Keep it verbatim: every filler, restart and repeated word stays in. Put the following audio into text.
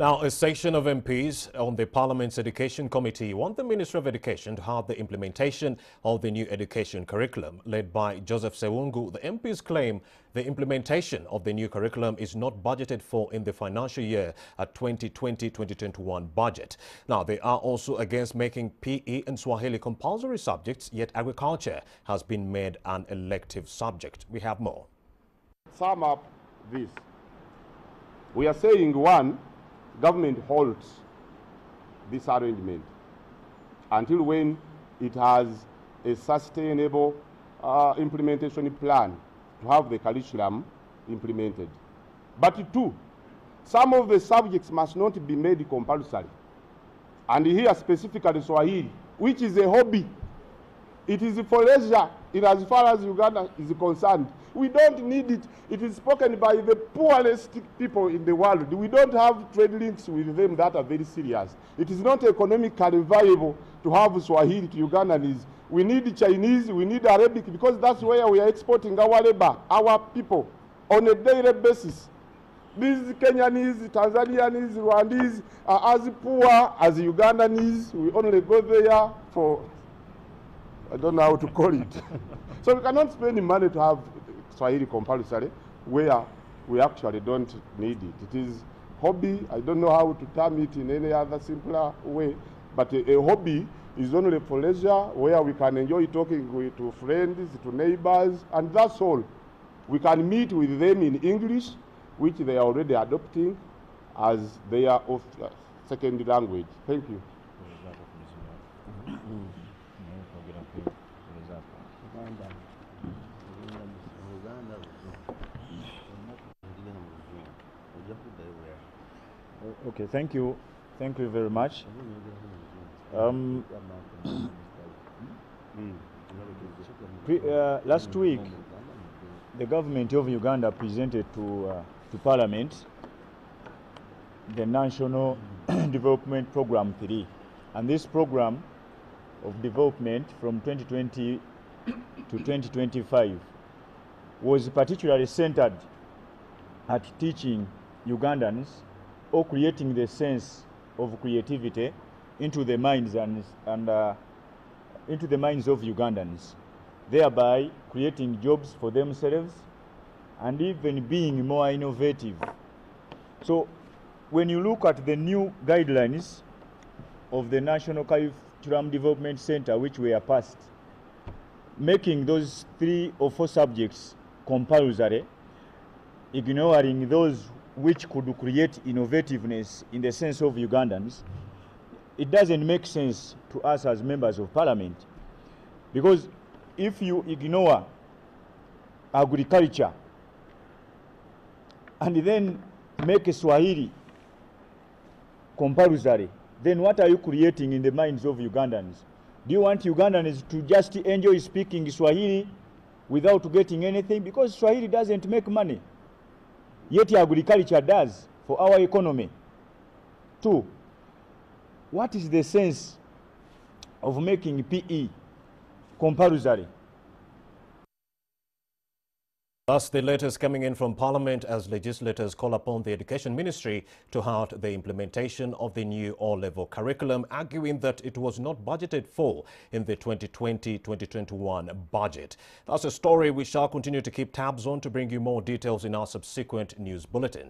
Now, a section of M Ps on the Parliament's Education Committee want the Minister of Education to halt the implementation of the new education curriculum. Led by Joseph Ssewungu, the M Ps claim the implementation of the new curriculum is not budgeted for in the financial year at twenty twenty twenty twenty-one budget. Now, they are also against making P E and Swahili compulsory subjects, yet agriculture has been made an elective subject. We have more. Sum up this. We are saying, one, government holds this arrangement until when it has a sustainable uh, implementation plan to have the curriculum implemented. But two, some of the subjects must not be made compulsory. And here specifically Swahili, which is a hobby. It is for leisure in as far as Uganda is concerned. We don't need it. It is spoken by the poorest people in the world. We don't have trade links with them that are very serious. It is not economically viable to have Swahili to Ugandans. We need Chinese, we need Arabic, because that's where we are exporting our labor, our people, on a daily basis. These Kenyanese, Tanzanians, Rwandese are as poor as Ugandans. We only go there for, I don't know how to call it. So we cannot spend money to have Swahili compulsory where we actually don't need it. It is hobby. I don't know how to term it in any other simpler way. But a, a hobby is only for leisure where we can enjoy talking with, to friends, to neighbors, and that's all. We can meet with them in English, which they are already adopting as their second language. Thank you. Okay, thank you. Thank you very much. Um, pre, uh, last week, the government of Uganda presented to, uh, to Parliament the National Development Program three. And this program of development from twenty twenty to twenty twenty-five was particularly centered at teaching Ugandans or creating the sense of creativity into the minds and, and uh, into the minds of Ugandans, thereby creating jobs for themselves and even being more innovative. So when you look at the new guidelines of the National Curriculum Development Centre, which were passed, making those three or four subjects compulsory, ignoring those which could create innovativeness in the sense of Ugandans, it doesn't make sense to us as members of Parliament. Because if you ignore agriculture and then make Swahili compulsory, then what are you creating in the minds of Ugandans? Do you want Ugandans to just enjoy speaking Swahili without getting anything? Because Swahili doesn't make money. Yet agriculture does for our economy. Two, what is the sense of making P E compulsory? That's the latest coming in from Parliament as legislators call upon the Education Ministry to halt the implementation of the new all-level curriculum, arguing that it was not budgeted for in the twenty twenty twenty twenty-one budget. That's a story we shall continue to keep tabs on to bring you more details in our subsequent news bulletins.